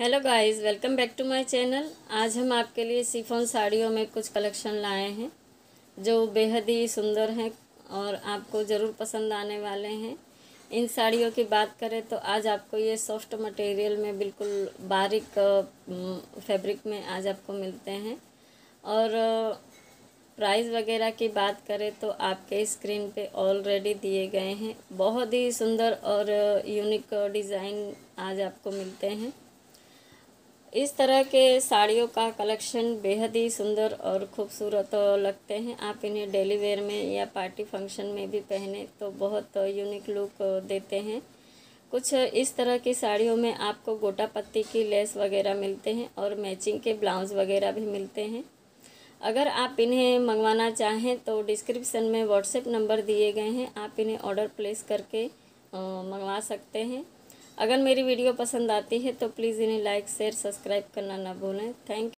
Hello guys, welcome back to my channel. आज हम आपके लिए शिफॉन साड़ियों में कुछ कलेक्शन लाए हैं जो बेहद ही सुंदर हैं और आपको ज़रूर पसंद आने वाले हैं। इन साड़ियों की बात करें तो आज आपको ये सॉफ्ट मटेरियल में बिल्कुल बारीक फैब्रिक में आज आपको मिलते हैं। और प्राइस वगैरह की बात करें तो आपके स्क्रीन पे ऑलरेडी दिए गए हैं। बहुत ही सुंदर और यूनिक डिज़ाइन आज आपको मिलते हैं। इस तरह के साड़ियों का कलेक्शन बेहद ही सुंदर और ख़ूबसूरत लगते हैं। आप इन्हें डेली वेयर में या पार्टी फंक्शन में भी पहने तो बहुत यूनिक लुक देते हैं। कुछ इस तरह की साड़ियों में आपको गोटा पत्ती की लेस वगैरह मिलते हैं और मैचिंग के ब्लाउज वगैरह भी मिलते हैं। अगर आप इन्हें मंगवाना चाहें तो डिस्क्रिप्शन में व्हाट्सएप नंबर दिए गए हैं, आप इन्हें ऑर्डर प्लेस करके मंगवा सकते हैं। अगर मेरी वीडियो पसंद आती है तो प्लीज़ इन्हें लाइक शेयर सब्सक्राइब करना ना भूलें। Thank you.